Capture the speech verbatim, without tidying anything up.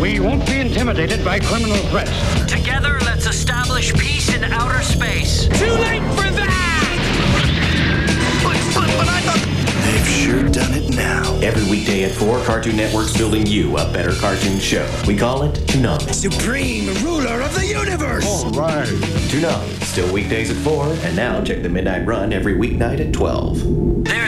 We won't be intimidated by criminal threats. Together, let's establish peace in outer space. Too late for that! But, but, but I thought... They've sure done it now. Every weekday at four, Cartoon Network's building you a better cartoon show. We call it Toonami. Supreme ruler of the universe! All right. Toonami, still weekdays at four, and now check the Midnight Run every weeknight at twelve. There